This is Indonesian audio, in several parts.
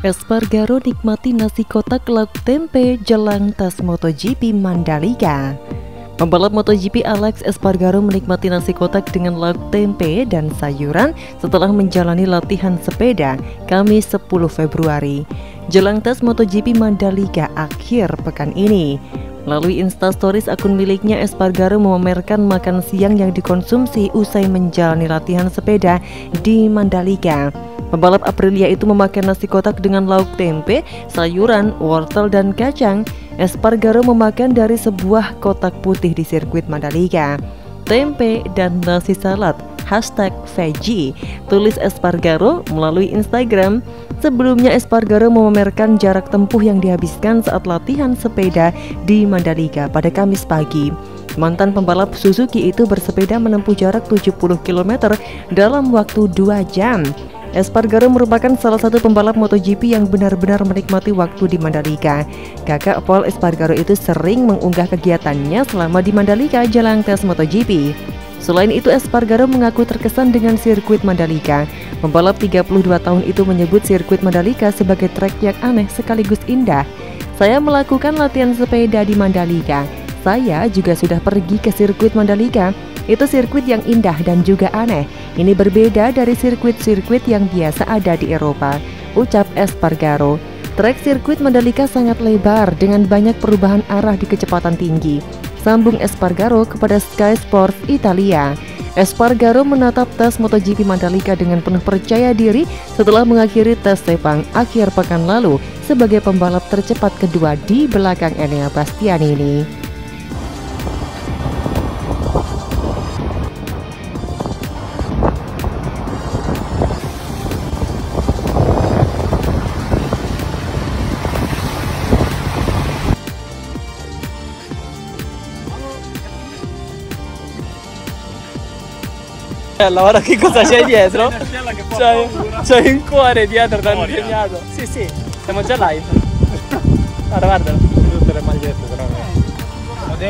Espargaro nikmati nasi kotak lauk tempe jelang tas MotoGP Mandalika. Pembalap MotoGP Aleix Espargaro menikmati nasi kotak dengan lauk tempe dan sayuran setelah menjalani latihan sepeda Kamis 10 Februari jelang tas MotoGP Mandalika akhir pekan ini. Melalui Instastories akun miliknya, Espargaro memamerkan makan siang yang dikonsumsi usai menjalani latihan sepeda di Mandalika. Pembalap Aprilia itu memakan nasi kotak dengan lauk tempe, sayuran, wortel, dan kacang. Espargaro memakan dari sebuah kotak putih di sirkuit Mandalika. Tempe dan nasi salad, #veggie, tulis Espargaro melalui Instagram. Sebelumnya, Espargaro memamerkan jarak tempuh yang dihabiskan saat latihan sepeda di Mandalika pada Kamis pagi. Mantan pembalap Suzuki itu bersepeda menempuh jarak 70 km dalam waktu 2 jam. Espargaro merupakan salah satu pembalap MotoGP yang benar-benar menikmati waktu di Mandalika. Kakak Pol Espargaro itu sering mengunggah kegiatannya selama di Mandalika jelang tes MotoGP. Selain itu, Espargaro mengaku terkesan dengan sirkuit Mandalika. Pembalap 32 tahun itu menyebut sirkuit Mandalika sebagai trek yang aneh sekaligus indah. "Saya melakukan latihan sepeda di Mandalika. Saya juga sudah pergi ke sirkuit Mandalika. Itu sirkuit yang indah dan juga aneh. Ini berbeda dari sirkuit-sirkuit yang biasa ada di Eropa," ucap Espargaro. Trek sirkuit Mandalika sangat lebar dengan banyak perubahan arah di kecepatan tinggi, sambung Espargaro kepada Sky Sport Italia. Espargaro menatap tes MotoGP Mandalika dengan penuh percaya diri setelah mengakhiri tes Sepang akhir pekan lalu sebagai pembalap tercepat kedua di belakang Enea Bastianini. La guarda che cosa c'è dietro, c'è un cuore dietro da impegnato. Sì, siamo già live. Guarda, guardalo. Tutte le magliette però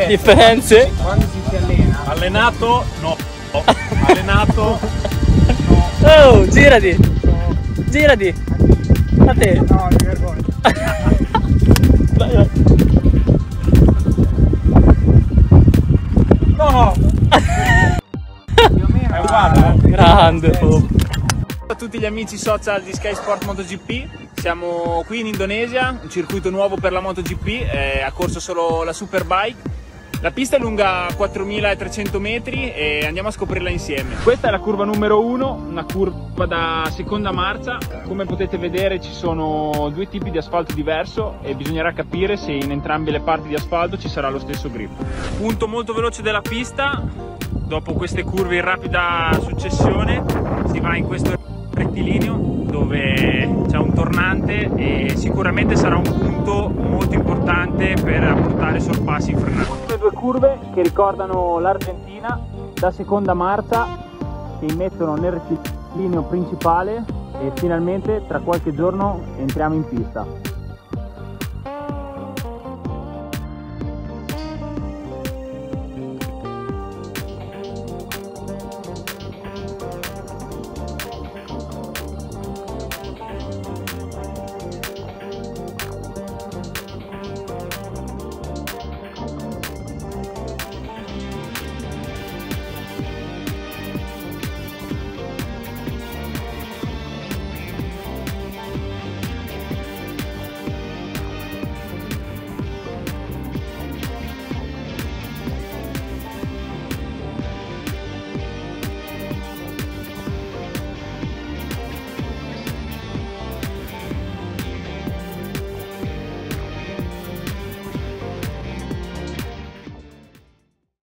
differenze. Quando si allena? Allenato no. Allenato no. Oh, girati. Girati. A te. No, mi vergogno. Dai. No. Grande. Ciao a tutti gli amici social di Sky Sport MotoGP, siamo qui in Indonesia, un circuito nuovo per la MotoGP, ha corso solo la Superbike. La pista è lunga 4.300 metri e andiamo a scoprirla insieme. Questa è la curva numero 1, una curva da seconda marcia. Come potete vedere ci sono due tipi di asfalto diverso e bisognerà capire se in entrambe le parti di asfalto ci sarà lo stesso grip. Punto molto veloce della pista. Dopo queste curve in rapida successione si va in questo rettilineo dove c'è un tornante e sicuramente sarà un punto molto importante per apportare sorpassi in frenata. Queste due curve che ricordano l'Argentina, da seconda marcia si immettono nel rettilineo principale e finalmente tra qualche giorno entriamo in pista.